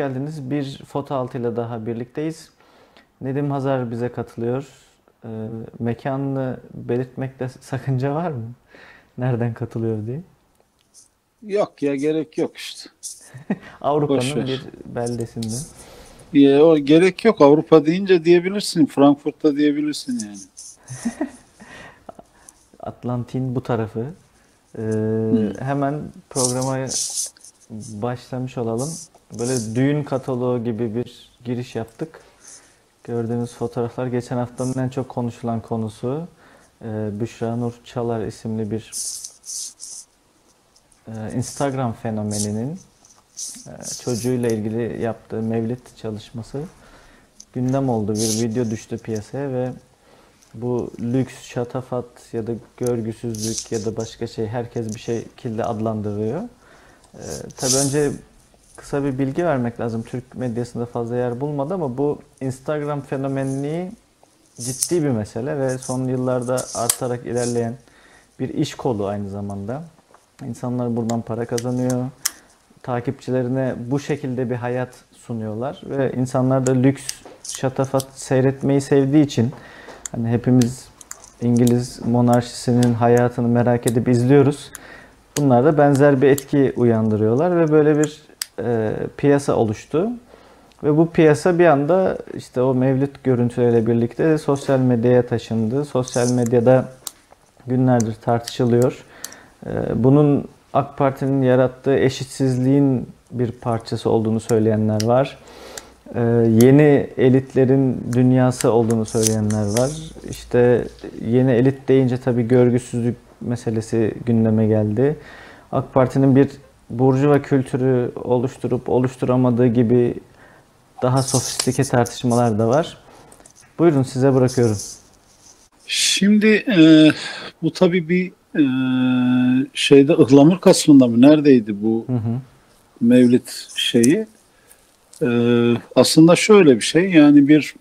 geldiniz. Bir foto altıyla daha birlikteyiz. Nedim Hazar bize katılıyor. Mekanını belirtmekte sakınca var mı? Nereden katılıyor diye. Yok ya, gerek yok işte. Avrupa'nın bir beldesinde. Ya, o gerek yok. Avrupa deyince diyebilirsin. Frankfurt'ta diyebilirsin yani. Atlantin bu tarafı. Hemen programa başlamış olalım. Böyle düğün kataloğu gibi bir giriş yaptık. Gördüğünüz fotoğraflar geçen haftanın en çok konuşulan konusu. Büşra Nur Çalar isimli bir Instagram fenomeninin çocuğuyla ilgili yaptığı mevlit çalışması gündem oldu. Bir video düştü piyasaya ve bu lüks, şatafat ya da görgüsüzlük ya da başka şey, herkes bir şekilde adlandırıyor. Tabii önce kısa bir bilgi vermek lazım. Türk medyasında fazla yer bulmadı ama bu Instagram fenomenliği ciddi bir mesele ve son yıllarda artarak ilerleyen bir iş kolu aynı zamanda. İnsanlar buradan para kazanıyor. Takipçilerine bu şekilde bir hayat sunuyorlar ve insanlar da lüks, şatafat seyretmeyi sevdiği için, hani hepimiz İngiliz monarşisinin hayatını merak edip izliyoruz. Bunlar da benzer bir etki uyandırıyorlar ve böyle bir piyasa oluştu. Ve bu piyasa bir anda işte o mevlüt görüntüleriyle birlikte sosyal medyaya taşındı. Sosyal medyada günlerdir tartışılıyor. Bunun AK Parti'nin yarattığı eşitsizliğin bir parçası olduğunu söyleyenler var. Yeni elitlerin dünyası olduğunu söyleyenler var. İşte yeni elit deyince tabii görgüsüzlük meselesi gündeme geldi. AK Parti'nin bir burjuva kültürü oluşturup oluşturamadığı gibi daha sofistike tartışmalar da var. Buyurun, size bırakıyorum. Şimdi bu tabii bir şeyde, Ihlamur Kasrı'nda mı neredeydi bu mevlit şeyi? Aslında şöyle bir şey, yani bir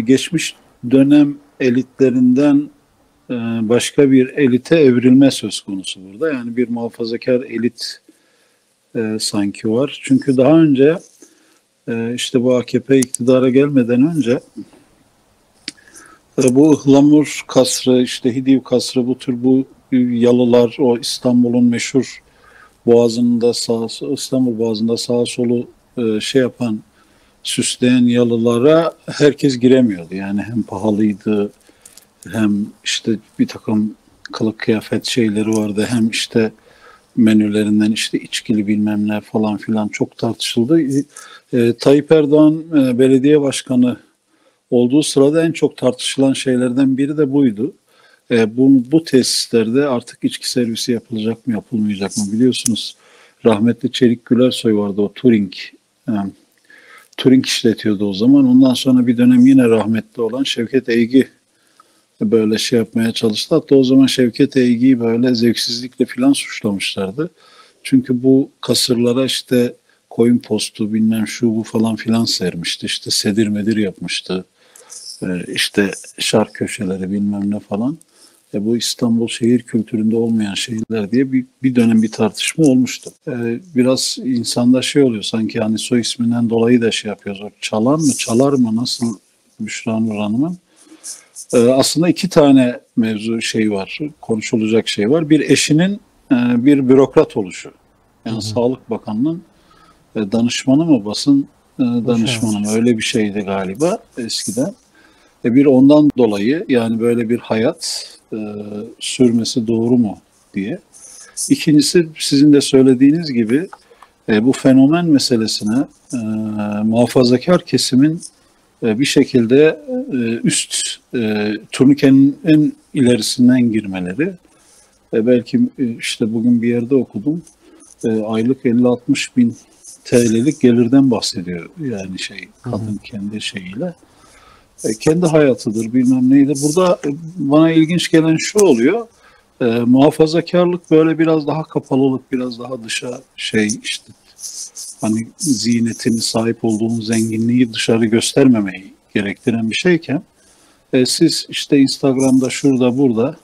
geçmiş dönem elitlerinden başka bir elite evrilme söz konusu burada. Yani bir muhafazakar elit sanki var. Çünkü daha önce işte bu AKP iktidara gelmeden önce bu Ihlamur Kasrı, işte Hidiv Kasrı, bu tür bu yalılar, o İstanbul'un meşhur Boğazı'nda İstanbul Boğazı'nda sağa solu şey yapan, süsleyen yalılara herkes giremiyordu. Yani hem pahalıydı, hem işte bir takım kılık kıyafet şeyleri vardı, hem işte menülerinden işte içkili bilmem ne falan filan çok tartışıldı. Tayyip Erdoğan belediye başkanı olduğu sırada en çok tartışılan şeylerden biri de buydu. Bu tesislerde artık içki servisi yapılacak mı yapılmayacak mı, biliyorsunuz. Rahmetli Çelik Gülersoy vardı, o Turing işletiyordu o zaman. Ondan sonra bir dönem yine rahmetli olan Şevket Eygi böyle şey yapmaya çalıştı. Hatta o zaman Şevket Eygi'yi böyle zevksizlikle filan suçlamışlardı. Çünkü bu kasırlara işte koyun postu bilmem şu bu falan filan sermişti. İşte sedir medir yapmıştı. İşte şark köşeleri bilmem ne falan. Bu İstanbul şehir kültüründe olmayan şeyler diye bir dönem bir tartışma olmuştu. Biraz insanda şey oluyor sanki, hani soy isminden dolayı da şey yapıyoruz. O çalar mı nasıl Büşra Nur Hanım'ın? Aslında iki tane mevzu şey var, konuşulacak şey var. Bir, eşinin bir bürokrat oluşu. Yani Sağlık Bakanı'nın danışmanı mı, basın danışmanı mı, öyle bir şeydi galiba eskiden. Bir ondan dolayı, yani böyle bir hayat sürmesi doğru mu diye. İkincisi, sizin de söylediğiniz gibi bu fenomen meselesine muhafazakar kesimin bir şekilde üst turnikenin en ilerisinden girmeleri. Belki işte bugün bir yerde okudum, aylık 50-60 bin TL'lik gelirden bahsediyor yani şey, kadın kendi şeyiyle. Kendi hayatıdır bilmem neydi. Burada bana ilginç gelen şu oluyor. Muhafazakarlık böyle biraz daha kapalılık, biraz daha dışa şey, işte hani ziynetini, sahip olduğunuz zenginliği dışarı göstermemeyi gerektiren bir şeyken siz işte Instagram'da şurada burada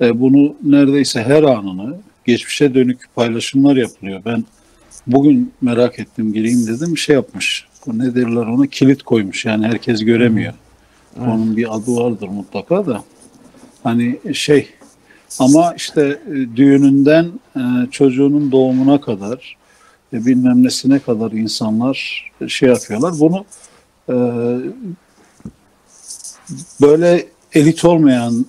bunu neredeyse her anını, geçmişe dönük paylaşımlar yapılıyor. Ben Bugün merak ettim, gireyim dedim, şey yapmış. Ne derler ona? Kilit koymuş. Yani herkes göremiyor. Evet. Onun bir adı vardır mutlaka da. Hani şey, ama işte düğününden çocuğunun doğumuna kadar, bilmem nesine kadar insanlar şey yapıyorlar. Bunu böyle elit olmayan,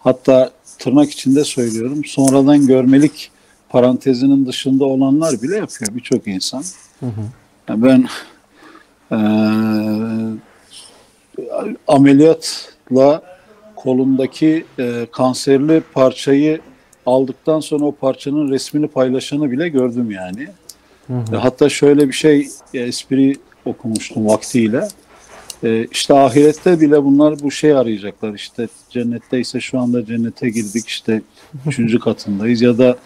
hatta tırnak içinde söylüyorum, sonradan görmelik parantezinin dışında olanlar bile yapıyor, birçok insan. Hı hı. Yani ben ameliyatla kolumdaki kanserli parçayı aldıktan sonra o parçanın resmini paylaşanı bile gördüm yani. Hı hı. Hatta şöyle bir şey, espri okumuştum vaktiyle. İşte ahirette bile bunlar bu şey arayacaklar. İşte cennette ise şu anda cennete girdik, işte 3. katındayız, ya da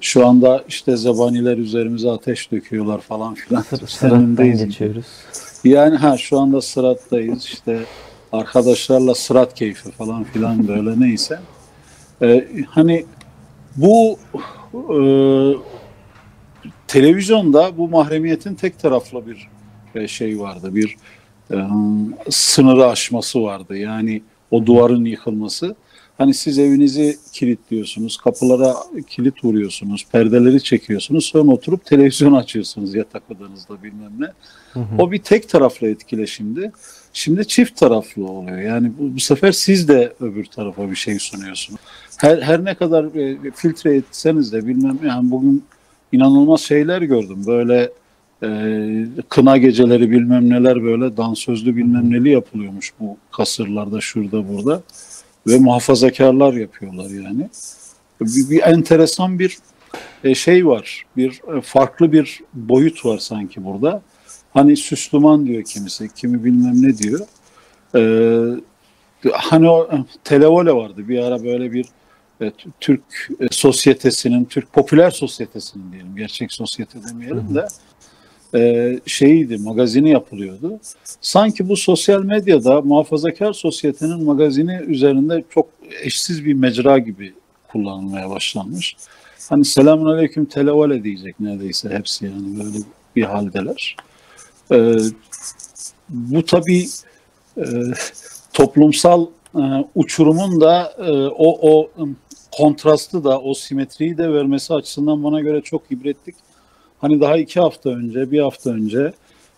şu anda işte zebaniler üzerimize ateş döküyorlar falan filan. Sırattan geçiyoruz. Yani ha, şu anda sırattayız, işte arkadaşlarla sırat keyfi falan filan, böyle neyse. Hani bu televizyonda bu mahremiyetin tek taraflı bir şey vardı, bir sınırı aşması vardı. Yani o duvarın yıkılması. Hani siz evinizi kilitliyorsunuz, kapılara kilit vuruyorsunuz, perdeleri çekiyorsunuz, sonra oturup televizyon açıyorsunuz yatak odanızda, bilmem ne. Hı hı. O bir tek taraflı etkileşimdi. Şimdi çift taraflı oluyor. Yani bu sefer siz de öbür tarafa bir şey sunuyorsunuz. Her ne kadar filtre etseniz de, bilmem ne. Yani bugün inanılmaz şeyler gördüm. Böyle kına geceleri bilmem neler, böyle dansözlü bilmem neli yapılıyormuş bu kasırlarda, şurada burada. Ve muhafazakarlar yapıyorlar yani. Bir enteresan bir şey var. Bir farklı bir boyut var sanki burada. Hani süslüman diyor kimisi, kimi bilmem ne diyor. Hani o televole vardı bir ara, böyle bir Türk sosyetesinin, Türk popüler sosyetesinin diyelim, gerçek sosyete demeyelim de, şeydi, magazini yapılıyordu. Sanki bu sosyal medyada muhafazakar sosyetenin magazini üzerinde çok eşsiz bir mecra gibi kullanılmaya başlanmış. Hani selamünaleyküm televole diyecek neredeyse hepsi, yani böyle bir haldeler. Bu tabii toplumsal uçurumun da o kontrastı da, o simetriyi de vermesi açısından bana göre çok ibretlik. Hani daha 2 hafta önce, 1 hafta önce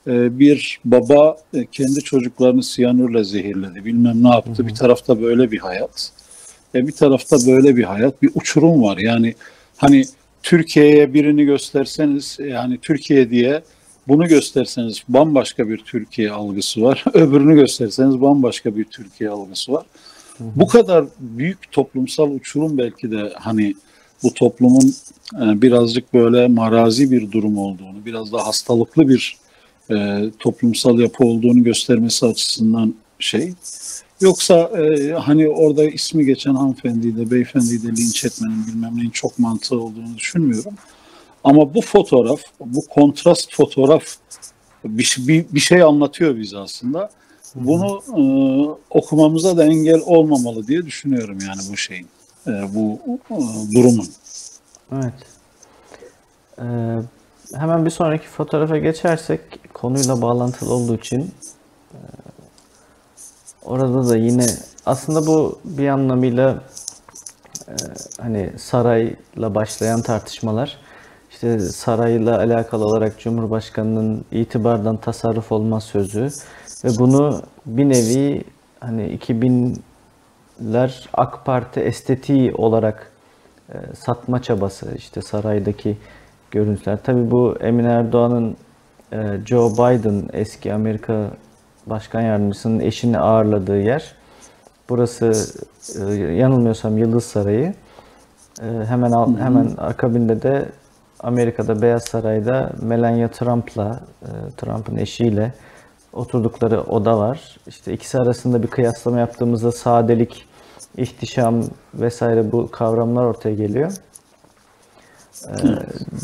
bir baba kendi çocuklarını siyanürle zehirledi. Bilmem ne yaptı. Hı hı. Bir tarafta böyle bir hayat. Bir tarafta böyle bir hayat. Bir uçurum var. Yani hani Türkiye'ye birini gösterseniz, yani Türkiye diye bunu gösterseniz bambaşka bir Türkiye algısı var. Öbürünü gösterseniz bambaşka bir Türkiye algısı var. Hı hı. Bu kadar büyük toplumsal uçurum belki de hani bu toplumun birazcık böyle marazi bir durum olduğunu, biraz da hastalıklı bir toplumsal yapı olduğunu göstermesi açısından şey. Yoksa hani orada ismi geçen hanımefendiyi de, beyefendiyi de linç etmenin, bilmem neyin çok mantığı olduğunu düşünmüyorum. Ama bu fotoğraf, bu kontrast fotoğraf bir şey anlatıyor bize aslında. Bunu okumamıza da engel olmamalı diye düşünüyorum yani bu şeyin, bu durumun. Evet. Hemen bir sonraki fotoğrafa geçersek, konuyla bağlantılı olduğu için orada da yine aslında bu bir anlamıyla hani sarayla başlayan tartışmalar, işte sarayla alakalı olarak Cumhurbaşkanı'nın itibardan tasarruf olmaz sözü ve bunu bir nevi hani 2000'ler AK Parti estetiği olarak satma çabası, işte saraydaki görüntüler. Tabii bu Emin Erdoğan'ın Joe Biden, eski Amerika Başkan Yardımcısının eşini ağırladığı yer. Burası yanılmıyorsam Yıldız Sarayı. Hemen akabinde de Amerika'da Beyaz Saray'da Melania Trump'la, Trump'ın eşiyle oturdukları oda var. İşte ikisi arasında bir kıyaslama yaptığımızda sadelik, ihtişam vesaire bu kavramlar ortaya geliyor.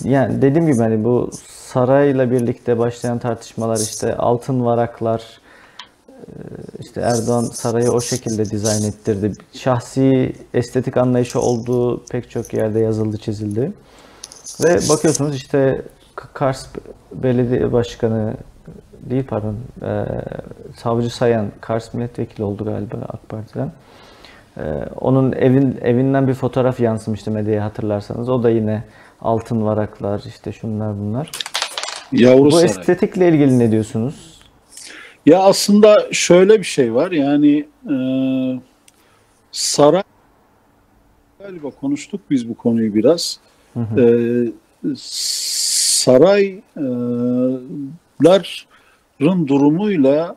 Yani dediğim gibi hani bu sarayla birlikte başlayan tartışmalar, işte altın varaklar, işte Erdoğan sarayı o şekilde dizayn ettirdi. Şahsi estetik anlayışı olduğu pek çok yerde yazıldı, çizildi. Ve bakıyorsunuz işte Kars Belediye Başkanı değil, pardon, Savcı Sayan, Kars milletvekili oldu galiba AK Parti'den. Onun evinden bir fotoğraf yansımıştı medyaya, hatırlarsanız. O da yine altın varaklar, işte şunlar bunlar. Yavru Saray. Bu estetikle ilgili ne diyorsunuz? Ya aslında şöyle bir şey var, yani saray, galiba konuştuk biz bu konuyu biraz. Hı hı. Sarayların durumuyla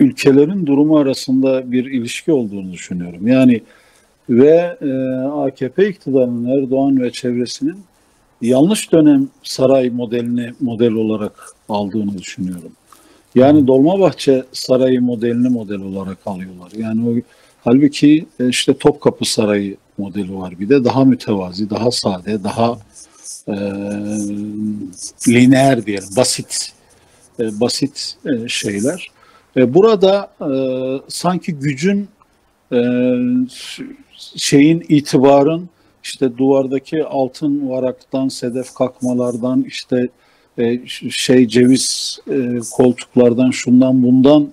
ülkelerin durumu arasında bir ilişki olduğunu düşünüyorum. Yani ve AKP iktidarının, Erdoğan ve çevresinin yanlış dönem saray modelini model olarak aldığını düşünüyorum. Yani Dolmabahçe sarayı modelini model olarak alıyorlar. Yani o, halbuki işte Topkapı sarayı modeli var, bir de daha mütevazi, daha sade, daha lineer diyelim, basit basit şeyler. Burada sanki gücün, şeyin, itibarın, işte duvardaki altın varaktan, sedef kakmalardan, işte şey, ceviz koltuklardan, şundan bundan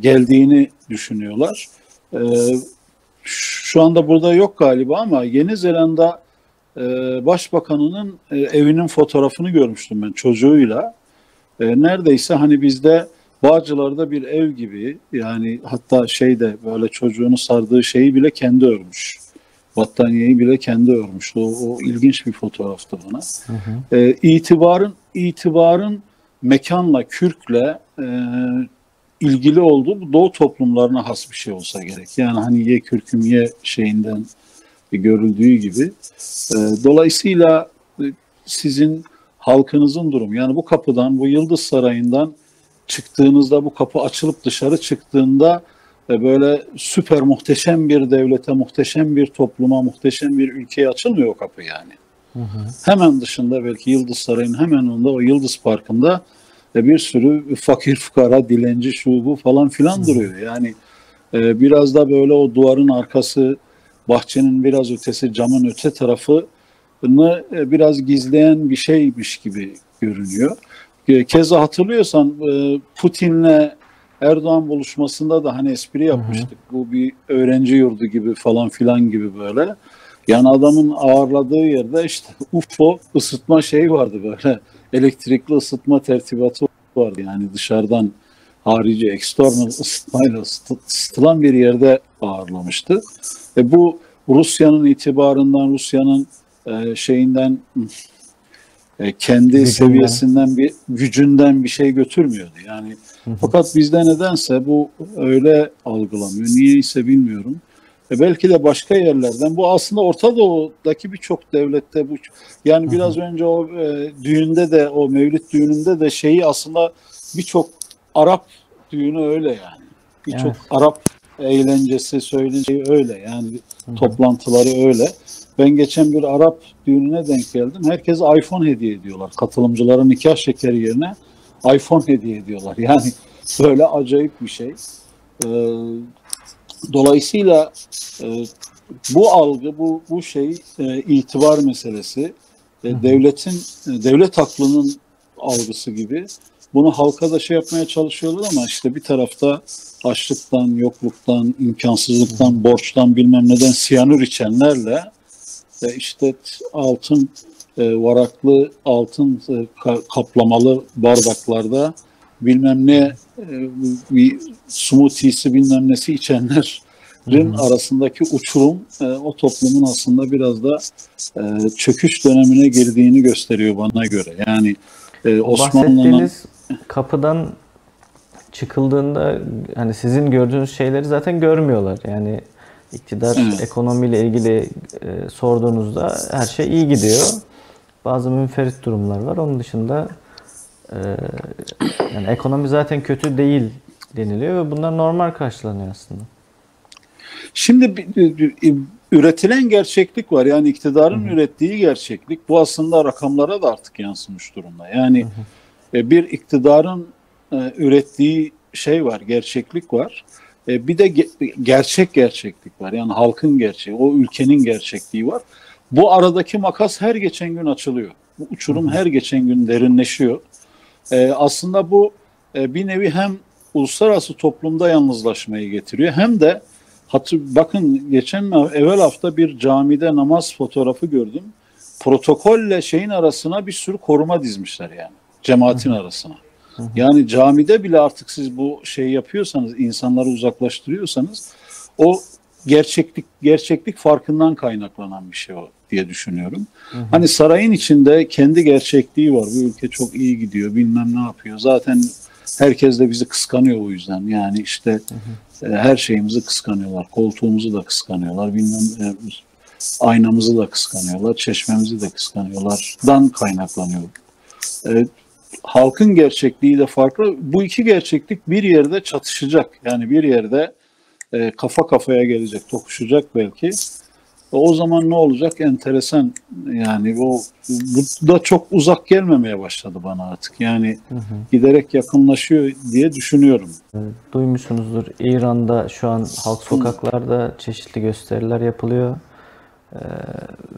geldiğini düşünüyorlar. Şu anda burada yok galiba ama Yeni Zelanda Başbakanı'nın evinin fotoğrafını görmüştüm ben, çocuğuyla. Neredeyse hani bizde Bağcılar'da bir ev gibi, yani hatta şeyde böyle çocuğunu sardığı şeyi bile kendi örmüş. Battaniyeyi bile kendi örmüştü. O ilginç bir fotoğraftı bana. Hı hı. İtibarın mekanla, kürkle ilgili olduğu, bu Doğu toplumlarına has bir şey olsa gerek. Yani hani ye kürküm ye şeyinden görüldüğü gibi. Dolayısıyla sizin halkınızın durumu, yani bu kapıdan, bu Yıldız Sarayı'ndan çıktığınızda, bu kapı açılıp dışarı çıktığında böyle süper muhteşem bir devlete, muhteşem bir topluma, muhteşem bir ülkeye açılmıyor o kapı yani. Hı hı. Hemen dışında, belki Yıldız Sarayı'nın hemen önünde, o Yıldız Parkı'nda bir sürü fakir fukara, dilenci, şu bu falan filan hı. duruyor. Yani biraz da böyle o duvarın arkası, bahçenin biraz ötesi, camın öte tarafını biraz gizleyen bir şeymiş gibi görünüyor. Keza hatırlıyorsan Putin'le Erdoğan buluşmasında da hani espri yapmıştık. Hı hı. Bu bir öğrenci yurdu gibi falan filan gibi böyle. Yani adamın ağırladığı yerde işte UFO ısıtma şeyi vardı böyle. Elektrikli ısıtma tertibatı vardı. Yani dışarıdan harici, external ısıtmayla ısıtılan bir yerde ağırlamıştı. Bu Rusya'nın itibarından, Rusya'nın şeyinden... kendi gücünden, seviyesinden, bir gücünden bir şey götürmüyordu yani. Fakat bizde nedense bu öyle algılanıyor. Niyeyse bilmiyorum. Belki de başka yerlerden. Bu aslında Orta Doğu'daki birçok devlette bu. Yani biraz önce o düğünde de, o Mevlid düğününde de şeyi, aslında birçok Arap düğünü öyle yani. Birçok evet. Arap eğlencesi, söylenceyi öyle yani, toplantıları öyle. Ben geçen bir Arap düğününe denk geldim. Herkes iPhone hediye ediyorlar. Katılımcıların nikah şekeri yerine iPhone hediye ediyorlar. Yani böyle acayip bir şey. Dolayısıyla bu algı, bu şey, itibar meselesi, devlet aklının algısı gibi. Bunu halka da şey yapmaya çalışıyorlar ama işte bir tarafta açlıktan, yokluktan, imkansızlıktan, borçtan, bilmem neden siyanür içenlerle işte altın varaklı, altın kaplamalı bardaklarda bilmem ne bir smoothie'si bilmem nesi içenlerin arasındaki uçurum o toplumun aslında biraz da çöküş dönemine girdiğini gösteriyor bana göre. Yani Osmanlı'nın... Kapıdan çıkıldığında hani sizin gördüğünüz şeyleri zaten görmüyorlar. Yani iktidar ekonomiyle ilgili sorduğunuzda her şey iyi gidiyor. Bazı münferit durumlar var. Onun dışında yani ekonomi zaten kötü değil deniliyor ve bunlar normal karşılanıyor aslında. Şimdi üretilen gerçeklik var. Yani iktidarın Hı-hı. ürettiği gerçeklik. Bu aslında rakamlara da artık yansımış durumda. Yani Hı-hı. bir iktidarın ürettiği şey var, gerçeklik var. Bir de gerçeklik var. Yani halkın gerçeği, o ülkenin gerçekliği var. Bu aradaki makas her geçen gün açılıyor. Bu uçurum her geçen gün derinleşiyor. Aslında bu bir nevi hem uluslararası toplumda yalnızlaşmayı getiriyor hem de bakın evvel hafta bir camide namaz fotoğrafı gördüm. Protokolle şeyin arasına bir sürü koruma dizmişler yani. Cemaatin arasına. Yani camide bile artık siz bu şeyi yapıyorsanız, insanları uzaklaştırıyorsanız o gerçeklik farkından kaynaklanan bir şey o diye düşünüyorum. Hani sarayın içinde kendi gerçekliği var. Bu ülke çok iyi gidiyor, bilmem ne yapıyor. Zaten herkes de bizi kıskanıyor o yüzden. Yani işte her şeyimizi kıskanıyorlar. Koltuğumuzu da kıskanıyorlar. Bilmem aynamızı da kıskanıyorlar. Çeşmemizi de kıskanıyorlardan kaynaklanıyor. Halkın gerçekliği de farklı. Bu iki gerçeklik bir yerde çatışacak. Yani bir yerde kafa kafaya gelecek, tokuşacak belki. O zaman ne olacak? Enteresan. Yani bu da çok uzak gelmemeye başladı bana artık. Yani giderek yakınlaşıyor diye düşünüyorum. Duymuşsunuzdur. İran'da şu an halk sokaklarda çeşitli gösteriler yapılıyor.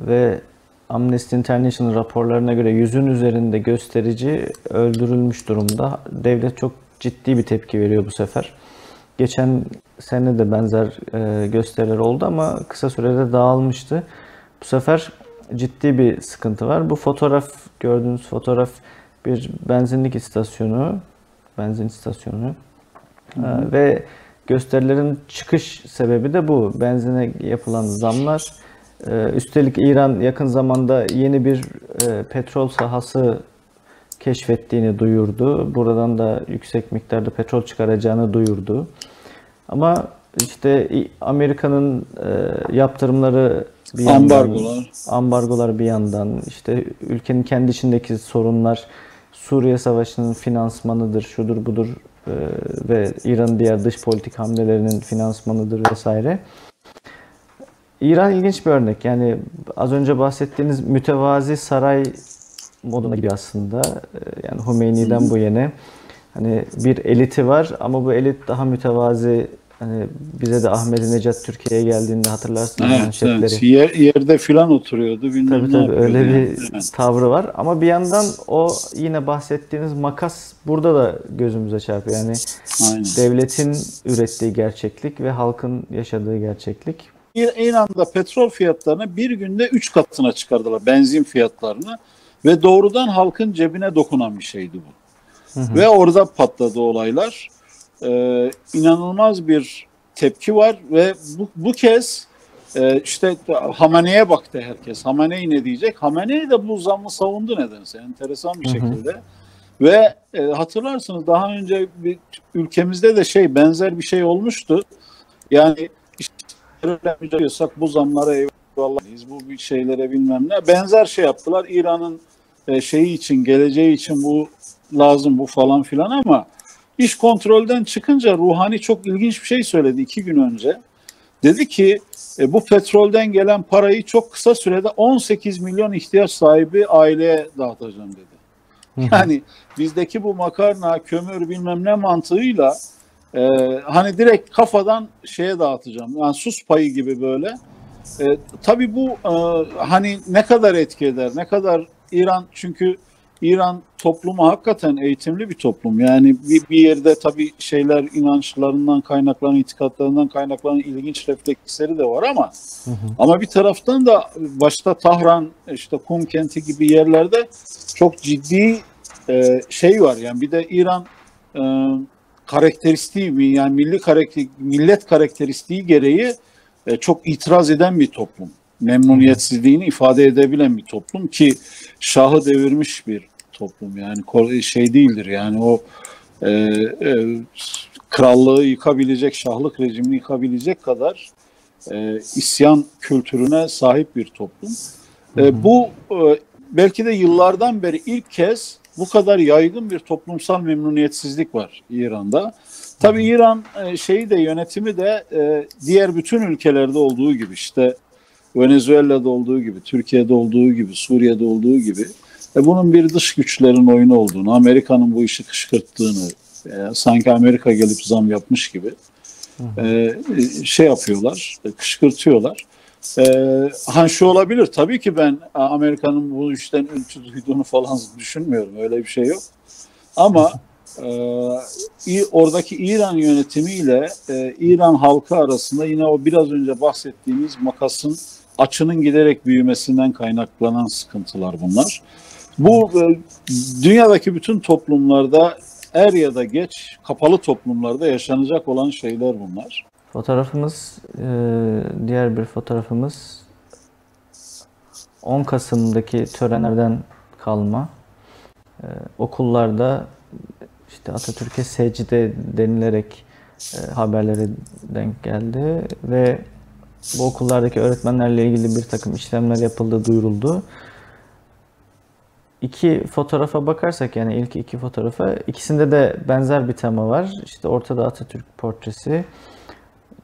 Ve Amnesty International raporlarına göre 100'ün üzerinde gösterici öldürülmüş durumda. Devlet çok ciddi bir tepki veriyor bu sefer. Geçen sene de benzer gösteriler oldu ama kısa sürede dağılmıştı. Bu sefer ciddi bir sıkıntı var. Bu fotoğraf, gördüğünüz fotoğraf bir benzin istasyonu ve gösterilerin çıkış sebebi de bu. Benzine yapılan zamlar. Üstelik İran yakın zamanda yeni bir petrol sahası keşfettiğini duyurdu. Buradan da yüksek miktarda petrol çıkaracağını duyurdu. Ama işte Amerika'nın yaptırımları bir yandan, ambargolar bir yandan, işte ülkenin kendi içindeki sorunlar, Suriye Savaşı'nın finansmanıdır, şudur budur ve İran'ın diğer dış politik hamlelerinin finansmanıdır vesaire. İran ilginç bir örnek. Yani az önce bahsettiğiniz mütevazi saray moduna gibi aslında. Yani Hümeyni'den bu yene. Hani bir eliti var ama bu elit daha mütevazi. Hani bize de Ahmadinejad Türkiye'ye geldiğinde hatırlarsınız. Evet. Yerde filan oturuyordu. Tabii öyle bir tavrı var. Ama bir yandan o yine bahsettiğiniz makas burada da gözümüze çarpıyor. Yani devletin ürettiği gerçeklik ve halkın yaşadığı gerçeklik. İran'da petrol fiyatlarını bir günde 3 katına çıkardılar, benzin fiyatlarını ve doğrudan halkın cebine dokunan bir şeydi bu. Ve orada patladı olaylar. İnanılmaz bir tepki var ve bu kez işte Khamenei'ye baktı herkes. Khamenei ne diyecek? Khamenei de bu zammı savundu nedense, enteresan bir şekilde. Ve hatırlarsınız daha önce ülkemizde de benzer bir şey olmuştu. Yani diyorsak bu zamlara eyvallahız, bu bir şeylere bilmem ne. Benzer şey yaptılar. İran'ın şeyi için, geleceği için bu lazım, bu falan filan ama iş kontrolden çıkınca Ruhani çok ilginç bir şey söyledi 2 gün önce. Dedi ki bu petrolden gelen parayı çok kısa sürede 18 milyon ihtiyaç sahibi aileye dağıtacağım dedi. Yani bizdeki bu makarna, kömür bilmem ne mantığıyla hani direkt kafadan şeye dağıtacağım. Yani sus payı gibi böyle. Tabii bu hani ne kadar etki eder, ne kadar İran, çünkü İran toplumu hakikaten eğitimli bir toplum. Yani bir yerde tabii inançlarından kaynaklanan, itikatlarından kaynaklanan ilginç refleksleri de var ama ama bir taraftan da başta Tahran, işte Kum kenti gibi yerlerde çok ciddi var. Yani bir de İran karakteristiği, yani millet karakteristiği gereği çok itiraz eden bir toplum. Memnuniyetsizliğini ifade edebilen bir toplum ki şahı devirmiş bir toplum. Yani değildir yani o krallığı yıkabilecek, şahlık rejimini yıkabilecek kadar isyan kültürüne sahip bir toplum. Bu belki de yıllardan beri ilk kez bu kadar yaygın bir toplumsal memnuniyetsizlik var İran'da. Tabii İran yönetimi de diğer bütün ülkelerde olduğu gibi, işte Venezuela'da olduğu gibi, Türkiye'de olduğu gibi, Suriye'de olduğu gibi bunun bir dış güçlerin oyunu olduğunu, Amerika'nın bu işi kışkırttığını, sanki Amerika gelip zam yapmış gibi yapıyorlar, kışkırtıyorlar. Ha şu olabilir, tabii ki ben Amerika'nın bu işten ülkü duyduğunu falan düşünmüyorum, öyle bir şey yok. Ama oradaki İran yönetimiyle İran halkı arasında yine o biraz önce bahsettiğimiz makasın, açının giderek büyümesinden kaynaklanan sıkıntılar bunlar. Bu dünyadaki bütün toplumlarda er ya da geç kapalı toplumlarda yaşanacak olan şeyler bunlar. Fotoğrafımız, diğer bir fotoğrafımız 10 Kasım'daki törenlerden kalma. Okullarda işte Atatürk'e secde denilerek haberlere denk geldi ve bu okullardaki öğretmenlerle ilgili bir takım işlemler yapıldı, duyuruldu. İki fotoğrafa bakarsak, yani ilk iki fotoğrafa, ikisinde de benzer bir tema var. İşte ortada Atatürk portresi,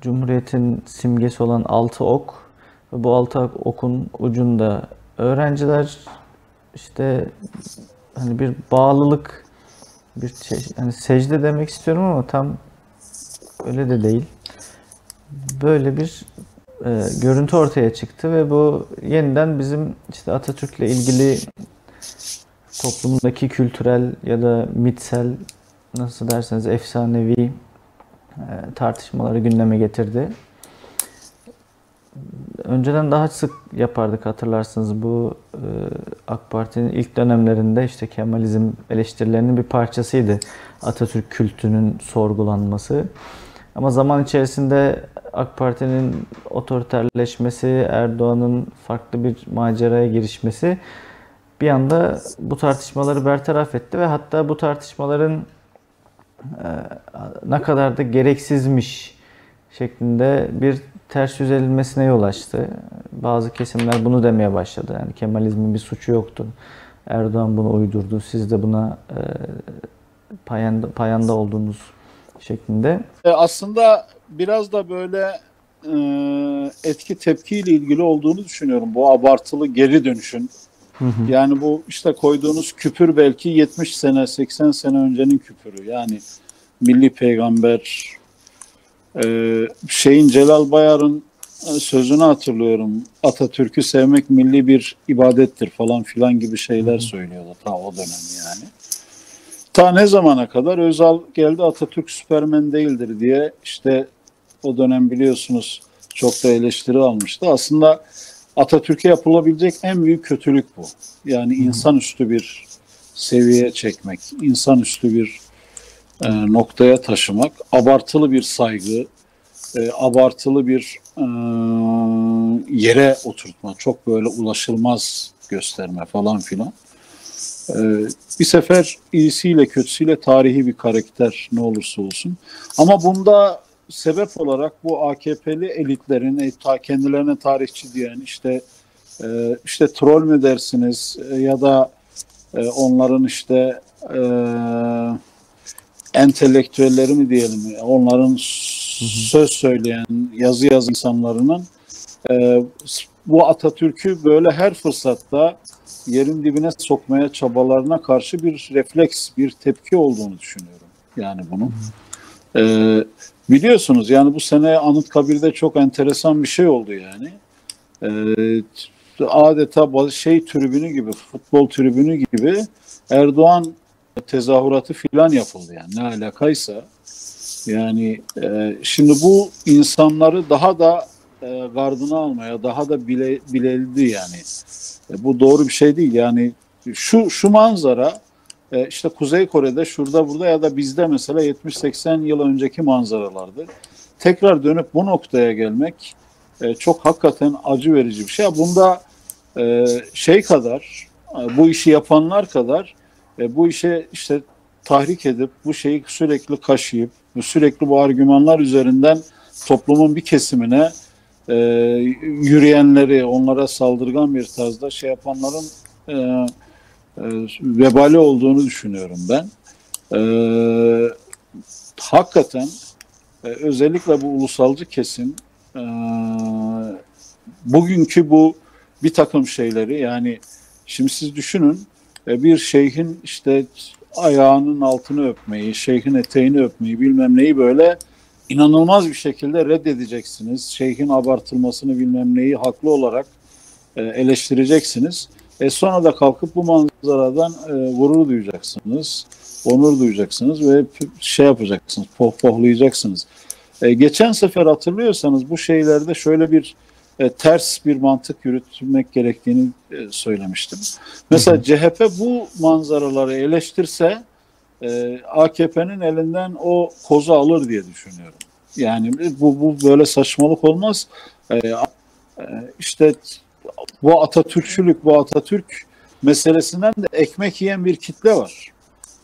Cumhuriyet'in simgesi olan 6 ok ve bu 6 okun ucunda öğrenciler, işte hani bir bağlılık, bir şey, hani secde demek istiyorum ama tam öyle de değil. Böyle bir görüntü ortaya çıktı ve bu yeniden bizim işte Atatürk'le ilgili toplumdaki kültürel ya da mitsel, nasıl derseniz, efsanevi tartışmaları gündeme getirdi. Önceden daha sık yapardık, hatırlarsınız, bu AK Parti'nin ilk dönemlerinde işte Kemalizm eleştirilerinin bir parçasıydı Atatürk kültünün sorgulanması. Ama zaman içerisinde AK Parti'nin otoriterleşmesi, Erdoğan'ın farklı bir maceraya girişmesi bir anda bu tartışmaları bertaraf etti ve hatta bu tartışmaların ne kadar da gereksizmiş şeklinde bir ters yüz edilmesine yol açtı. Bazı kesimler bunu demeye başladı. Yani Kemalizmin bir suçu yoktu. Erdoğan bunu uydurdu. Siz de buna payanda olduğunuz şeklinde. Aslında biraz da böyle etki tepkiyle ilgili olduğunu düşünüyorum. Bu abartılı geri dönüşün. Hı hı. Yani bu işte koyduğunuz küpür belki 70 sene, 80 sene öncenin küpürü. Yani milli peygamber, Celal Bayar'ın sözünü hatırlıyorum. Atatürk'ü sevmek milli bir ibadettir falan filan gibi şeyler söylüyordu ta o dönem yani. Ta ne zamana kadar Özal geldi, Atatürk Süpermen değildir diye, işte o dönem biliyorsunuz çok da eleştiri almıştı. Aslında Atatürk'e yapılabilecek en büyük kötülük bu. Yani insanüstü bir seviyeye çekmek, insanüstü bir noktaya taşımak, abartılı bir saygı, abartılı bir yere oturtma, çok böyle ulaşılmaz gösterme falan filan. Bir sefer iyisiyle kötüsüyle tarihi bir karakter ne olursa olsun. Ama bunda sebep olarak bu AKP'li elitlerin, kendilerine tarihçi diyen, işte troll mü dersiniz ya da onların işte entelektüelleri mi diyelim, onların söz söyleyen, yazı yazan insanların bu Atatürk'ü böyle her fırsatta yerin dibine sokmaya çabalarına karşı bir refleks, bir tepki olduğunu düşünüyorum. Yani bunun. Biliyorsunuz yani bu sene Anıtkabir'de çok enteresan bir şey oldu yani. Adeta tribünü gibi, futbol tribünü gibi Erdoğan tezahüratı filan yapıldı yani, ne alakaysa. Yani şimdi bu insanları daha da gardına almaya, daha da bileldi yani. Bu doğru bir şey değil yani. Şu manzara, işte Kuzey Kore'de, şurada burada ya da bizde mesela 70-80 yıl önceki manzaralardı. Tekrar dönüp bu noktaya gelmek çok hakikaten acı verici bir şey. Bunda bu işi yapanlar kadar bu işe işte tahrik edip, bu şeyi sürekli kaşıyıp, sürekli bu argümanlar üzerinden toplumun bir kesimine yürüyenleri, onlara saldırgan bir tarzda şey yapanların vebali olduğunu düşünüyorum ben. Hakikaten özellikle bu ulusalcı kesim bugünkü bu bir takım şeyleri, yani şimdi siz düşünün, bir şeyhin işte ayağının altını öpmeyi, şeyhin eteğini öpmeyi, bilmem neyi böyle inanılmaz bir şekilde reddedeceksiniz. Şeyhin abartılmasını bilmem neyi haklı olarak eleştireceksiniz. Sonra da kalkıp bu manzaradan gurur duyacaksınız, onur duyacaksınız ve şey yapacaksınız, pohpohlayacaksınız. Geçen sefer hatırlıyorsanız bu şeylerde şöyle bir ters bir mantık yürütmek gerektiğini söylemiştim. Mesela CHP bu manzaraları eleştirse AKP'nin elinden o kozu alır diye düşünüyorum. Yani bu böyle saçmalık olmaz. İşte bu Atatürkçülük, bu Atatürk meselesinden de ekmek yiyen bir kitle var.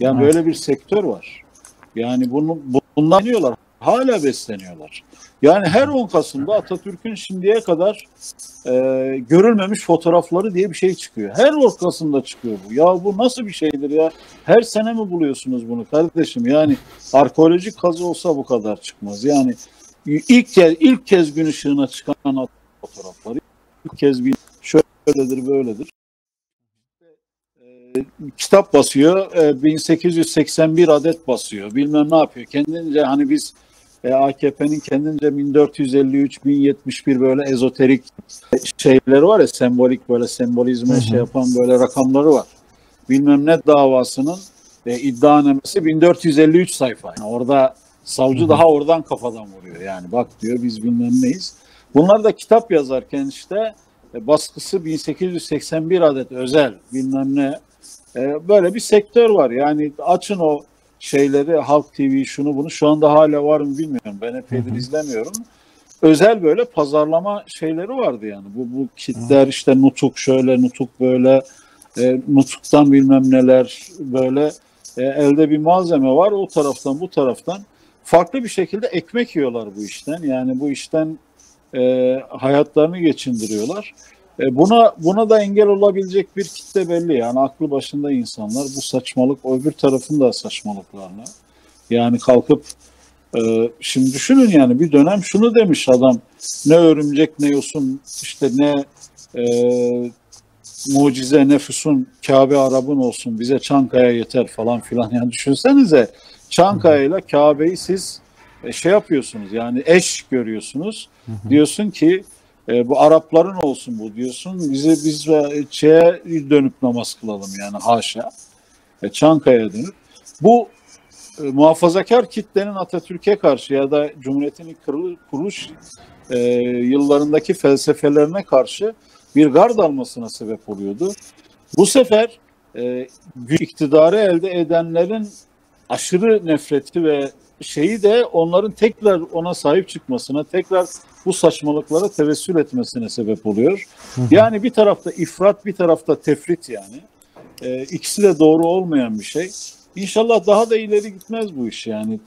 Yani böyle bir sektör var. Yani bundan yiyorlar. Hala besleniyorlar. Yani her 10 Kasım'da Atatürk'ün şimdiye kadar görülmemiş fotoğrafları diye bir şey çıkıyor. Her 10 Kasım'da çıkıyor bu. Ya bu nasıl bir şeydir ya? Her sene mi buluyorsunuz bunu kardeşim? Yani arkeolojik kazı olsa bu kadar çıkmaz. Yani ilk kez gün ışığına çıkan fotoğrafları, ilk kez bir şöyledir böyledir. Kitap basıyor, 1881 adet basıyor, bilmem ne yapıyor. Kendince hani biz AKP'nin kendince 1453, 1071 böyle ezoterik şeyleri var ya, sembolik böyle sembolizme şey yapan böyle rakamları var. Bilmem ne davasının iddianamesi 1453 sayfa. Yani orada savcı daha oradan kafadan vuruyor. Yani bak diyor biz bilmem neyiz. Bunlar da kitap yazarken işte baskısı 1881 adet özel bilmem ne. Böyle bir sektör var. Yani açın o şeyleri, Halk TV şunu bunu, şu anda hala var mı bilmiyorum. Ben epeydir izlemiyorum. Özel böyle pazarlama şeyleri vardı yani. Bu kitler işte nutuk şöyle, nutuk böyle, nutuktan bilmem neler böyle. Elde bir malzeme var, o taraftan bu taraftan. Farklı bir şekilde ekmek yiyorlar bu işten. Yani bu işten hayatlarını geçindiriyorlar. Buna da engel olabilecek bir kitle belli. Yani aklı başında insanlar bu saçmalık, öbür tarafın da saçmalıklarına. Yani kalkıp şimdi düşünün yani bir dönem şunu demiş adam, ne örümcek ne yosun işte ne mucize ne füsun, Kabe Arap'ın olsun, bize Çankaya yeter falan filan. Yani düşünsenize Çankaya ile Kabe'yi siz şey yapıyorsunuz yani eş görüyorsunuz. Diyorsun ki bu Arapların olsun bu diyorsun. Biz şeye dönüp namaz kılalım yani haşa. Çankaya'ya dönüp. Bu muhafazakar kitlenin Atatürk'e karşı ya da Cumhuriyet'in ilk kuruluş yıllarındaki felsefelerine karşı bir gard almasına sebep oluyordu. Bu sefer iktidarı elde edenlerin aşırı nefreti ve şeyi de onların tekrar ona sahip çıkmasına, tekrar bu saçmalıklara tevessül etmesine sebep oluyor. Yani bir tarafta ifrat, bir tarafta tefrit yani. İkisi de doğru olmayan bir şey. İnşallah daha da ileri gitmez bu iş yani.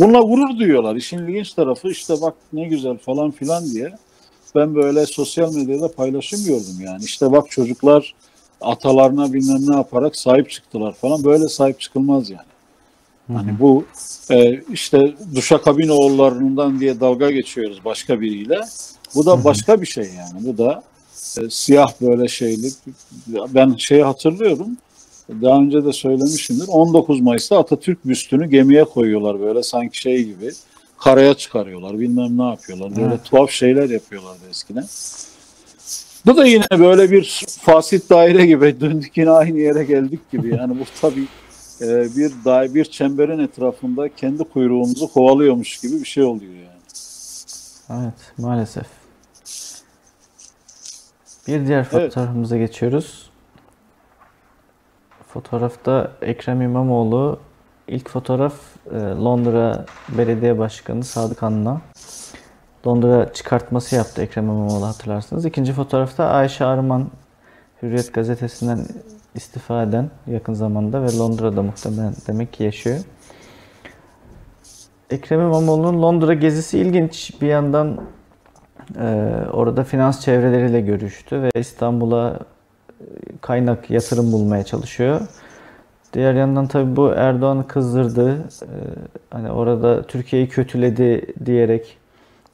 Bununla gurur duyuyorlar. İşin ilginç tarafı işte bak ne güzel falan filan diye. Ben böyle sosyal medyada paylaşım gördüm yani. İşte bak çocuklar atalarına bilmem ne yaparak sahip çıktılar falan. Böyle sahip çıkılmaz yani. Hani bu işte Duşakabine oğullarından diye dalga geçiyoruz başka biriyle. Bu da başka bir şey yani. Bu da siyah böyle şeyli. Ben şeyi hatırlıyorum. Daha önce de söylemişimdir. 19 Mayıs'ta Atatürk büstünü gemiye koyuyorlar böyle sanki şey gibi. Karaya çıkarıyorlar. Bilmem ne yapıyorlar. Böyle tuhaf şeyler yapıyorlardı eskiden. Bu da yine böyle bir fasit daire gibi. Döndük yine aynı yere geldik gibi. Yani bu tabii bir çemberin etrafında kendi kuyruğumuzu kovalıyormuş gibi bir şey oluyor yani. Evet, maalesef. Bir diğer fotoğrafımıza geçiyoruz. Fotoğrafta Ekrem İmamoğlu, ilk fotoğraf Londra Belediye Başkanı Sadık An'la. Londra çıkartması yaptı Ekrem İmamoğlu, hatırlarsınız. İkinci fotoğrafta Ayşe Arman, Hürriyet gazetesinden istifa eden, yakın zamanda ve Londra'da muhtemelen demek ki yaşıyor. Ekrem İmamoğlu'nun Londra gezisi ilginç. Bir yandan orada finans çevreleriyle görüştü ve İstanbul'a kaynak, yatırım bulmaya çalışıyor. Diğer yandan tabii bu Erdoğan'ı kızdırdı. Hani orada Türkiye'yi kötüledi diyerek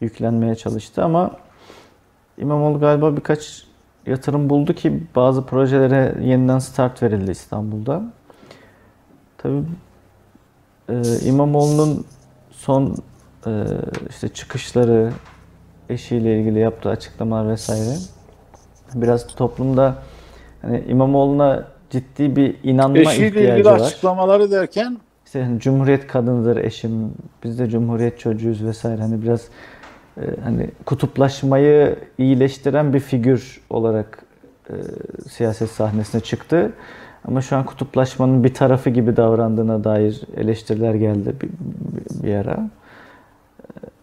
yüklenmeye çalıştı ama İmamoğlu galiba birkaç yatırım buldu ki bazı projelere yeniden start verildi İstanbul'da. Tabii İmamoğlu'nun son işte çıkışları, eşiyle ilgili yaptığı açıklamalar vesaire biraz toplumda hani İmamoğlu'na ciddi bir inanma eşiyle ihtiyacı var. Eşiyle ilgili açıklamaları derken? İşte hani Cumhuriyet kadınıdır eşim, biz de Cumhuriyet çocuğuyuz vesaire, hani biraz hani kutuplaşmayı iyileştiren bir figür olarak siyaset sahnesine çıktı. Ama şu an kutuplaşmanın bir tarafı gibi davrandığına dair eleştiriler geldi bir ara.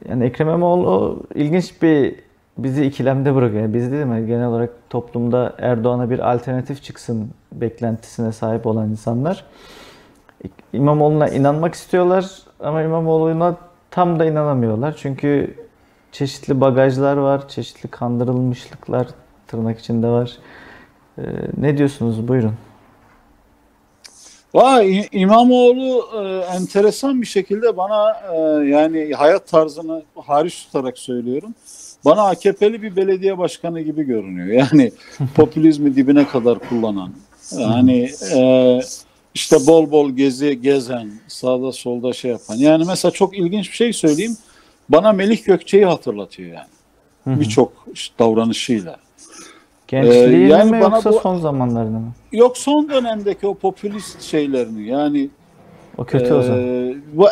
Yani Ekrem İmamoğlu ilginç bir, bizi ikilemde bırakıyor. Yani biz değil mi? Genel olarak toplumda Erdoğan'a bir alternatif çıksın beklentisine sahip olan insanlar İmamoğlu'na inanmak istiyorlar ama İmamoğlu'na tam da inanamıyorlar. Çünkü çeşitli bagajlar var, çeşitli kandırılmışlıklar tırnak içinde var. Ne diyorsunuz? Buyurun. Vay, İmamoğlu enteresan bir şekilde bana yani hayat tarzını hariç tutarak söylüyorum. Bana AKP'li bir belediye başkanı gibi görünüyor. Yani popülizmi dibine kadar kullanan. Yani işte bol bol gezen, sağda solda şey yapan. Yani mesela çok ilginç bir şey söyleyeyim. Bana Melih Gökçe'yi hatırlatıyor yani. Birçok işte davranışıyla. Gençliği yani mi yoksa son zamanlarında mı? Yok, son dönemdeki o popülist şeylerini yani. O kötü o zaman. Bu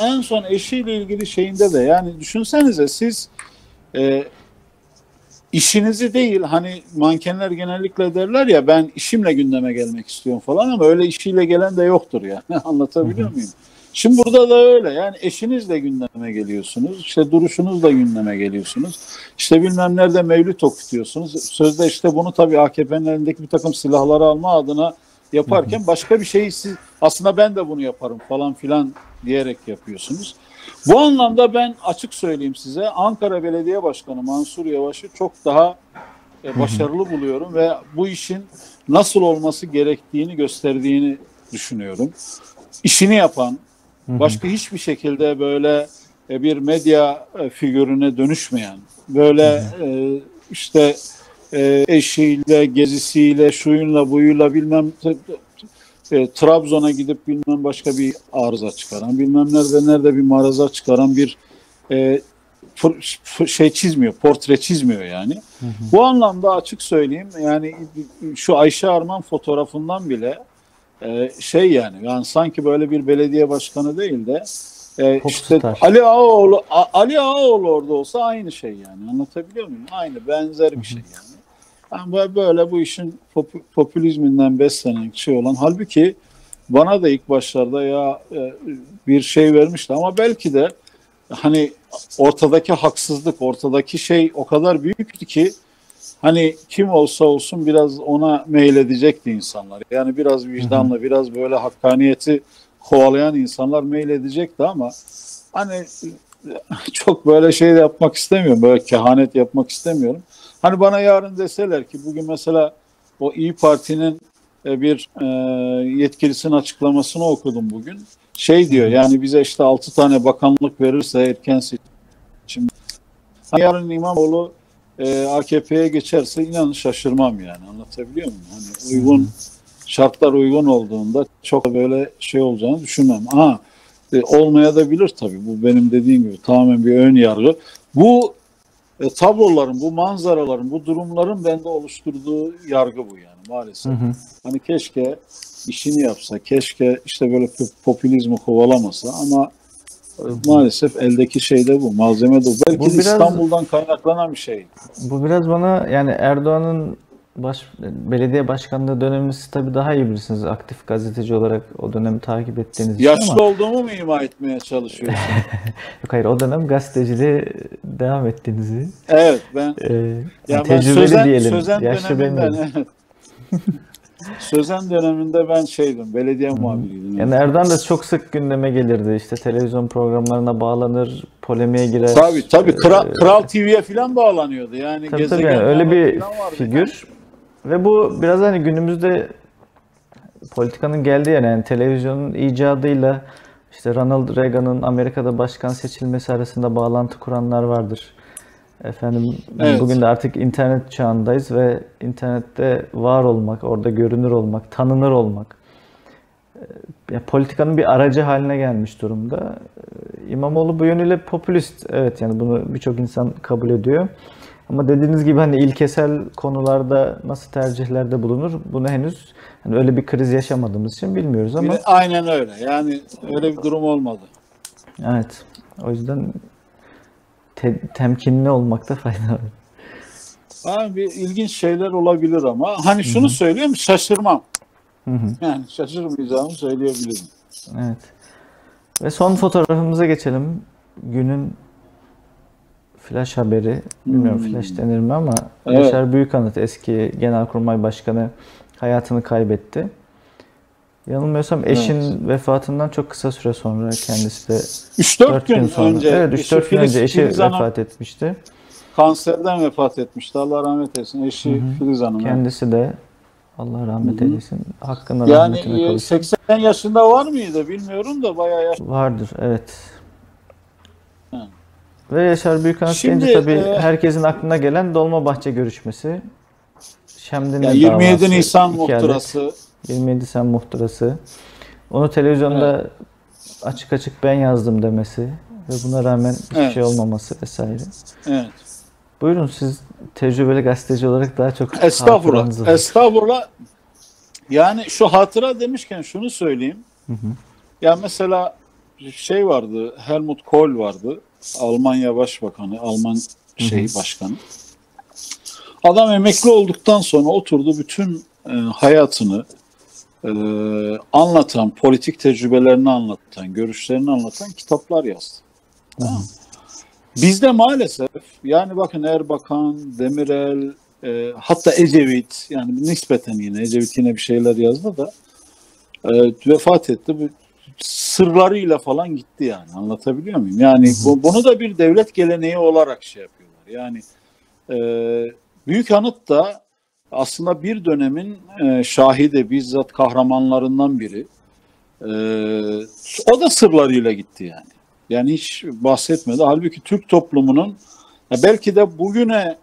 en son eşiyle ilgili şeyinde de yani düşünsenize siz işinizi değil, hani mankenler genellikle derler ya ben işimle gündeme gelmek istiyorum falan, ama öyle işiyle gelen de yoktur yani. Anlatabiliyor muyum? Şimdi burada da öyle yani, eşinizle gündeme geliyorsunuz, işte duruşunuzla gündeme geliyorsunuz, işte bilmem nerede mevlüt okutuyorsunuz. Sözde işte bunu tabii AKP'nin elindeki bir takım silahları alma adına yaparken başka bir şeyi siz aslında ben de bunu yaparım falan filan diyerek yapıyorsunuz. Bu anlamda ben açık söyleyeyim size, Ankara Belediye Başkanı Mansur Yavaş'ı çok daha başarılı buluyorum ve bu işin nasıl olması gerektiğini gösterdiğini düşünüyorum. İşini yapan, başka hiçbir şekilde böyle bir medya figürüne dönüşmeyen, böyle işte eşiyle, gezisiyle, şuyunla, buyuyla bilmem Trabzon'a gidip bilmem başka bir arıza çıkaran, bilmem nerede bir maraza çıkaran bir şey çizmiyor, portre çizmiyor yani. Bu anlamda açık söyleyeyim yani şu Ayşe Arman fotoğrafından bile şey yani sanki böyle bir belediye başkanı değil de işte Ali Ağaoğlu orada olsa aynı şey yani, anlatabiliyor muyum? Aynı, benzer bir şey yani. Yani böyle bu işin popülizminden beslenen şey olan, halbuki bana da ilk başlarda ya bir şey vermişti ama belki de hani ortadaki haksızlık, ortadaki şey o kadar büyüktü ki hani kim olsa olsun biraz ona meyledecekti insanlar. Yani biraz vicdanla, biraz böyle hakkaniyeti kovalayan insanlar meyledecekti ama hani çok böyle şey de yapmak istemiyorum. Böyle kehanet yapmak istemiyorum. Hani bana yarın deseler ki bugün mesela o İYİ Parti'nin bir yetkilisinin açıklamasını okudum bugün. Şey diyor yani bize işte 6 tane bakanlık verirse erken seçim. Hani yarın İmamoğlu AKP'ye geçerse inan şaşırmam yani, anlatabiliyor muyum? Hani uygun şartlar uygun olduğunda çok böyle şey olacağını düşünmem. Ha, olmaya da bilir tabii, bu benim dediğim gibi tamamen bir ön yargı. Bu tabloların, bu manzaraların, bu durumların bende oluşturduğu yargı bu yani maalesef. Hani keşke işini yapsa, keşke işte böyle popülizmi kovalamasa ama maalesef eldeki şey de bu, malzeme de bu. Belki bu biraz, İstanbul'dan kaynaklanan bir şey. Bu biraz bana yani Erdoğan'ın belediye başkanlığı dönemini siz tabii daha iyi bilirsiniz. Aktif gazeteci olarak o dönemi takip ettiğiniz yaşlı için ama... Yaşlı olduğumu mu ima etmeye çalışıyorsun? Yok hayır, o dönem gazeteciliğe devam ettiğinizi. Evet, ben... yani tecrübeli ben diyelim. Yaşlı döneminden, evet. Sözen döneminde ben şeydim, belediye muhabiriydim. Yani Erdoğan da çok sık gündeme gelirdi. İşte televizyon programlarına bağlanır, polemiğe girer. Tabii Kral TV'ye falan bağlanıyordu. Yani tabii, gezegen yani, öyle bir figür. Yani. Ve bu biraz hani günümüzde politikanın geldiği yani televizyonun icadıyla işte Ronald Reagan'ın Amerika'da başkan seçilmesi arasında bağlantı kuranlar vardır. Efendim evet. Bugün de artık internet çağındayız ve internette var olmak, orada görünür olmak, tanınır olmak politikanın bir aracı haline gelmiş durumda. İmamoğlu bu yönüyle popülist. Evet, yani bunu birçok insan kabul ediyor. Ama dediğiniz gibi hani ilkesel konularda nasıl tercihlerde bulunur? Bunu henüz hani öyle bir kriz yaşamadığımız için bilmiyoruz ama. Aynen öyle. Yani öyle bir durum olmadı. Evet. O yüzden temkinli olmakta fayda var. Yani bir ilginç şeyler olabilir ama hani şunu Hı-hı. söyleyeyim, şaşırmam. Hı-hı. Yani şaşırmayacağımı söyleyebilirim. Evet. Ve son fotoğrafımıza geçelim. Günün flash haberi. Bilmiyorum flash denir mi ama evet. Yaşar Büyükanıt, eski Genelkurmay Başkanı, hayatını kaybetti. Yanılmıyorsam eşin evet. vefatından çok kısa süre sonra, kendisi de 3-4 gün sonra. Önce. Evet, 3-4 gün önce eşi vefat etmişti. Kanserden vefat etmişti. Allah rahmet eylesin. Eşi Hı-hı. Filiz Hanım. Kendisi de Allah rahmet eylesin. Hakkına rahmetine kavuşsun. Yani 80 yaşında var mıydı bilmiyorum da bayağı yaşlı. Vardır, evet. Hı. Ve Yaşar Büyükanıt deyince tabii herkesin aklına gelen Dolmabahçe görüşmesi. Şemdin'in yani 27 davası, Nisan muhtırası. 27 Nisan muhtırası. Onu televizyonda evet. açık açık ben yazdım demesi ve buna rağmen hiçbir evet. şey olmaması vesaire. Evet. Buyurun, siz tecrübeli gazeteci olarak daha çok hatıranızı... Estağfurullah. Yani şu hatıra demişken şunu söyleyeyim. Hı hı. Ya mesela şey vardı, Helmut Kohl vardı. Almanya Başbakanı, Alman şeyi başkanı. Adam emekli olduktan sonra oturdu, bütün hayatını anlatan, politik tecrübelerini anlatan, görüşlerini anlatan kitaplar yazdı. Hı hı. Bizde maalesef yani bakın Erbakan, Demirel, hatta Ecevit, yani nispeten yine Ecevit yine bir şeyler yazdı da vefat etti. Sırlarıyla falan gitti yani, anlatabiliyor muyum? Yani bunu da bir devlet geleneği olarak şey yapıyorlar. Yani Büyükanıt da aslında bir dönemin şahidi, bizzat kahramanlarından biri. O da sırlarıyla gitti yani. Yani hiç bahsetmedi. Halbuki Türk toplumunun belki de bugüne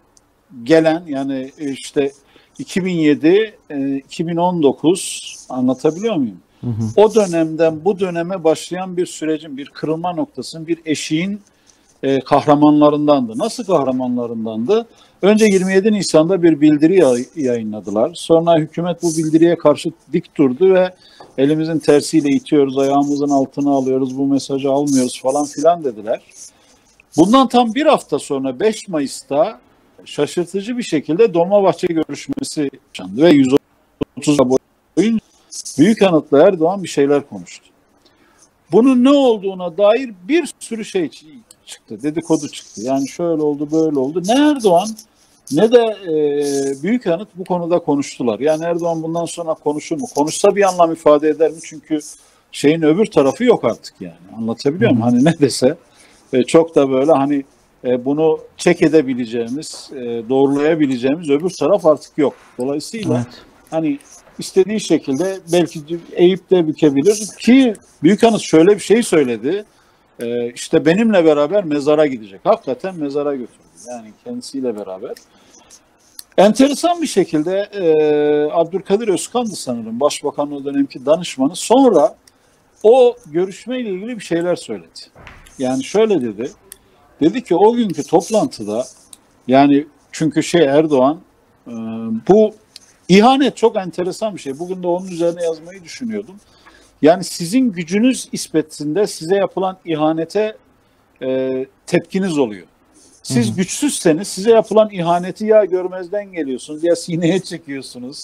gelen, yani işte 2007-2019 anlatabiliyor muyum? Hı hı. O dönemden bu döneme başlayan bir sürecin, bir kırılma noktasının, bir eşiğin kahramanlarındandı. Nasıl kahramanlarındandı? Önce 27 Nisan'da bir bildiri yayınladılar. Sonra hükümet bu bildiriye karşı dik durdu ve elimizin tersiyle itiyoruz, ayağımızın altına alıyoruz, bu mesajı almıyoruz falan filan dediler. Bundan tam bir hafta sonra 5 Mayıs'ta şaşırtıcı bir şekilde Dolmabahçe görüşmesi yaşandı ve 130 boyunca Büyükanıt'la Erdoğan bir şeyler konuştu. Bunun ne olduğuna dair bir sürü şey çıktı, dedikodu çıktı. Yani şöyle oldu, böyle oldu. Ne Erdoğan ne de Büyükanıt bu konuda konuştular. Yani Erdoğan bundan sonra konuşur mu? Konuşsa bir anlam ifade eder mi? Çünkü şeyin öbür tarafı yok artık yani. Anlatabiliyor muyum? Hani ne dese çok da böyle hani bunu check edebileceğimiz, doğrulayabileceğimiz öbür taraf artık yok. Dolayısıyla evet. hani istediği şekilde belki eğip de bükebilir ki Büyükanıt şöyle bir şey söyledi. İşte benimle beraber mezara gidecek. Hakikaten mezara götürdü. Yani kendisiyle beraber. Enteresan bir şekilde Abdülkadir Özkan'dı sanırım. Başbakanın o dönemki danışmanı. Sonra o görüşmeyle ilgili bir şeyler söyledi. Yani şöyle dedi. Dedi ki o günkü toplantıda, yani çünkü Erdoğan bu İhanet çok enteresan bir şey. Bugün de onun üzerine yazmayı düşünüyordum. Yani sizin gücünüz ispatında size yapılan ihanete tepkiniz oluyor. Siz Hı-hı. güçsüzseniz size yapılan ihaneti ya görmezden geliyorsunuz, ya sineye çekiyorsunuz,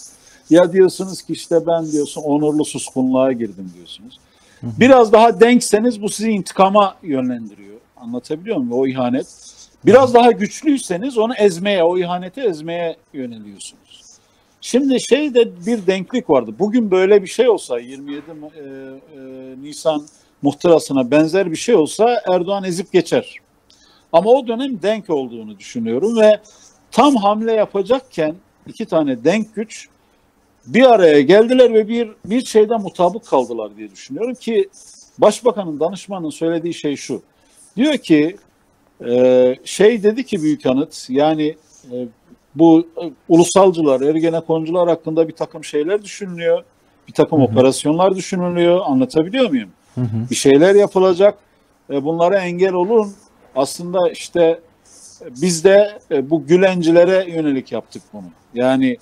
ya diyorsunuz ki işte ben diyorsun onurlu suskunluğa girdim diyorsunuz. Hı-hı. Biraz daha denkseniz bu sizi intikama yönlendiriyor. Anlatabiliyor muyum? O ihanet. Biraz Hı-hı. daha güçlüyseniz onu ezmeye, o ihaneti ezmeye yöneliyorsunuz. Şimdi şeyde bir denklik vardı. Bugün böyle bir şey olsa, 27 Nisan muhtırasına benzer bir şey olsa Erdoğan ezip geçer. Ama o dönem denk olduğunu düşünüyorum ve tam hamle yapacakken iki tane denk güç bir araya geldiler ve bir şeyde mutabık kaldılar diye düşünüyorum ki Başbakanın danışmanının söylediği şey şu. Diyor ki dedi ki Büyükanıt, yani bu ulusalcılar, Ergenekoncular hakkında bir takım şeyler düşünülüyor. Bir takım operasyonlar düşünülüyor. Anlatabiliyor muyum? Bir şeyler yapılacak. Bunlara engel olun. Aslında işte biz de bu gülencilere yönelik yaptık bunu. Yani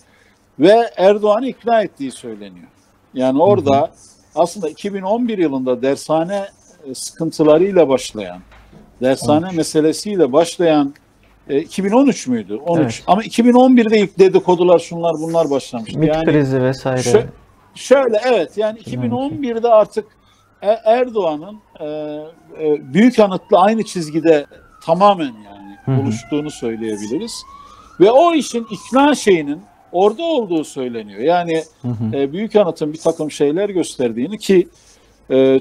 ve Erdoğan'ı ikna ettiği söyleniyor. Yani orada aslında 2011 yılında dershane sıkıntılarıyla başlayan, dershane meselesiyle başlayan 2013 müydü? 13. Evet. Ama 2011'de ilk dedikodular şunlar bunlar başlamıştı. MİT yani, krizi vesaire. Şöyle evet yani 2011'de artık Erdoğan'ın Büyükanıt'la aynı çizgide tamamen yani buluştuğunu söyleyebiliriz. Ve o işin ikna şeyinin orada olduğu söyleniyor. Yani Büyükanıt'ın bir takım şeyler gösterdiğini ki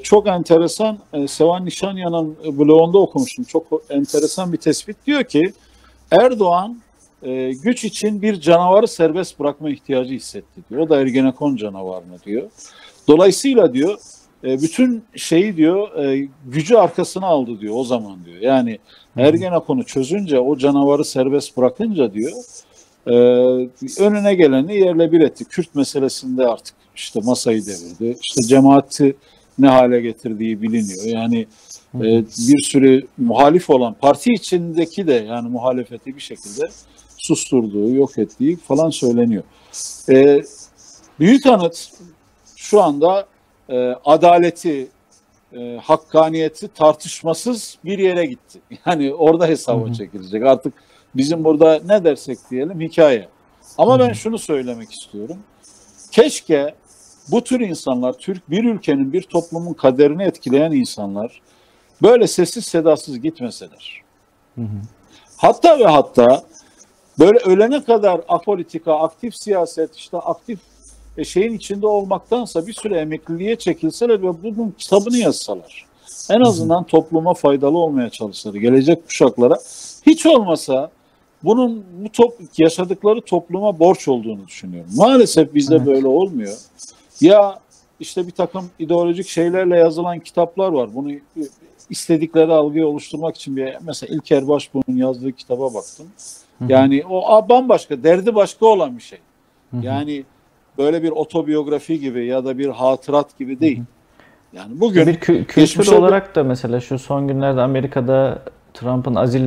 çok enteresan Sevan Nişanyan'ın blogunda okumuştum. Çok enteresan bir tespit diyor ki Erdoğan güç için bir canavarı serbest bırakma ihtiyacı hissetti diyor. O da Ergenekon canavarını diyor. Dolayısıyla diyor bütün şeyi diyor gücü arkasına aldı diyor o zaman diyor. Yani Ergenekon'u çözünce o canavarı serbest bırakınca diyor önüne geleni yerle bir etti. Kürt meselesinde artık işte masayı devirdi. İşte cemaati ne hale getirdiği biliniyor. Yani bir sürü muhalif olan parti içindeki de yani muhalefeti bir şekilde susturduğu, yok ettiği falan söyleniyor. Büyükanıt şu anda adaleti, hakkaniyeti tartışmasız bir yere gitti. Yani orada hesaba çekilecek. Artık bizim burada ne dersek diyelim hikaye. Ama ben şunu söylemek istiyorum. Keşke bu tür insanlar, bir ülkenin, bir toplumun kaderini etkileyen insanlar böyle sessiz sedasız gitmeseler. Hatta ve hatta böyle ölene kadar apolitika, aktif siyaset, işte aktif şeyin içinde olmaktansa bir süre emekliliğe çekilseler ve bunun kitabını yazsalar. En azından topluma faydalı olmaya çalışsalar, gelecek kuşaklara. Hiç olmasa bunun yaşadıkları topluma borç olduğunu düşünüyorum. Maalesef bizde böyle olmuyor. Ya işte bir takım ideolojik şeylerle yazılan kitaplar var. Bunu istedikleri algıyı oluşturmak için bir mesela İlker Başbuğ'un yazdığı kitaba baktım. Yani o bambaşka, derdi başka olan bir şey. Yani böyle bir otobiyografi gibi ya da bir hatırat gibi değil. Yani bugün bir kültür olarak da mesela şu son günlerde Amerika'da Trump'ın azil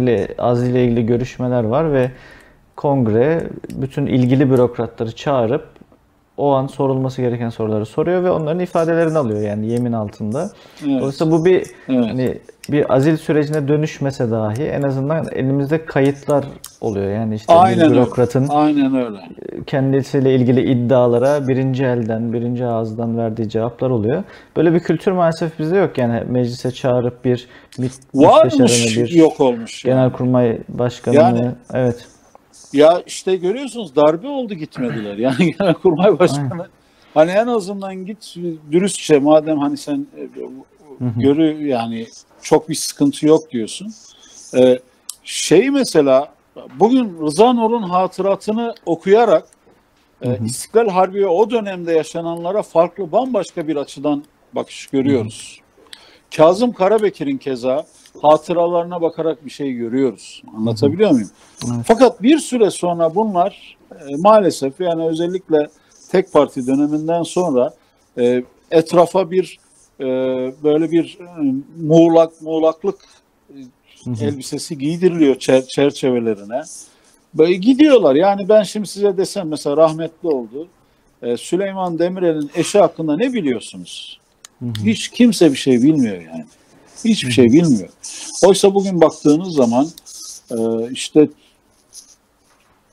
ile ilgili görüşmeler var ve kongre bütün ilgili bürokratları çağırıp o an sorulması gereken soruları soruyor ve onların ifadelerini alıyor yani yemin altında. Evet. Dolayısıyla bu hani bir azil sürecine dönüşmese dahi en azından elimizde kayıtlar oluyor. Yani işte aynen bir bürokratın öyle. Kendisiyle ilgili iddialara birinci elden, birinci ağızdan verdiği cevaplar oluyor. Böyle bir kültür maalesef bizde yok. Yani meclise çağırıp bir müsteşarını, yok olmuş. Genelkurmay yani. Başkanını. Yani. Evet. Ya işte görüyorsunuz darbe oldu gitmediler. Yani Genelkurmay Başkanı hani en azından git dürüstçe madem hani sen görü yani çok bir sıkıntı yok diyorsun. Mesela bugün Rıza Nur'un hatıratını okuyarak İstiklal Harbi'ye o dönemde yaşananlara farklı bambaşka bir açıdan bakış görüyoruz. Kazım Karabekir'in keza hatıralarına bakarak bir şey görüyoruz. Anlatabiliyor muyum? Evet. Fakat bir süre sonra bunlar maalesef yani özellikle tek parti döneminden sonra etrafa bir böyle bir muğlaklık elbisesi giydiriliyor çerçevelerine. Böyle gidiyorlar. Yani ben şimdi size desem mesela rahmetli oldu. Süleyman Demirel'in eşi hakkında ne biliyorsunuz? Hiç kimse bir şey bilmiyor yani. Hiçbir şey bilmiyor. Oysa bugün baktığınız zaman işte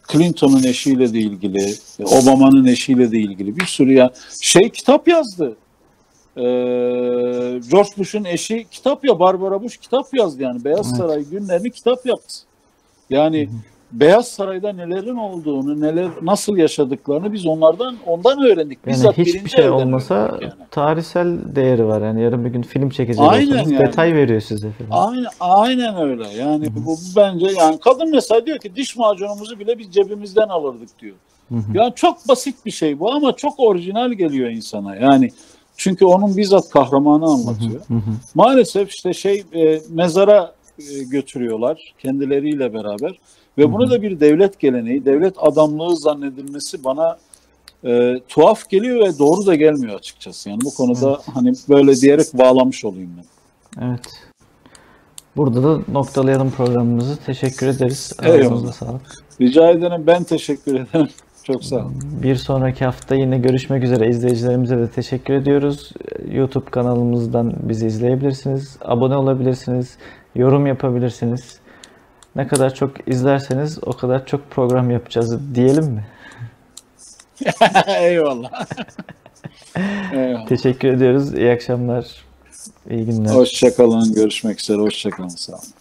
Clinton'un eşiyle de ilgili, Obama'nın eşiyle de ilgili bir sürü ya kitap yazdı. George Bush'un eşi kitap ya Barbara Bush kitap yazdı yani Beyaz Saray günlerini kitap yaptı. Yani Beyaz Saray'da nelerin olduğunu, nasıl yaşadıklarını biz ondan öğrendik. Bizzat yani hiçbir şey olmasa yani. Tarihsel değeri var. Yani yarın bir gün film çekeceğiz. Yani. Detay veriyor size film. Aynen öyle. Yani bu bence yani kadın mesela diyor ki diş macunumuzu bile biz cebimizden alırdık diyor. Yani çok basit bir şey bu ama çok orijinal geliyor insana. Yani çünkü onun bizzat kahramanı anlatıyor. Maalesef işte mezara götürüyorlar kendileriyle beraber. Ve bunu da bir devlet geleneği, devlet adamlığı zannedilmesi bana tuhaf geliyor ve doğru da gelmiyor açıkçası. Yani bu konuda evet, hani böyle diyerek bağlamış olayım ben. Evet. Burada da noktalayalım programımızı. Teşekkür ederiz. Ağzınıza sağlık. Rica ederim. Ben teşekkür ederim. Çok sağ olun. Bir sonraki hafta yine görüşmek üzere. İzleyicilerimize de teşekkür ediyoruz. YouTube kanalımızdan bizi izleyebilirsiniz. Abone olabilirsiniz. Yorum yapabilirsiniz. Ne kadar çok izlerseniz o kadar çok program yapacağız diyelim mi? Eyvallah. Eyvallah. Teşekkür ediyoruz. İyi akşamlar. İyi günler. Hoşçakalın. Görüşmek üzere. Hoşçakalın. Sağ olun.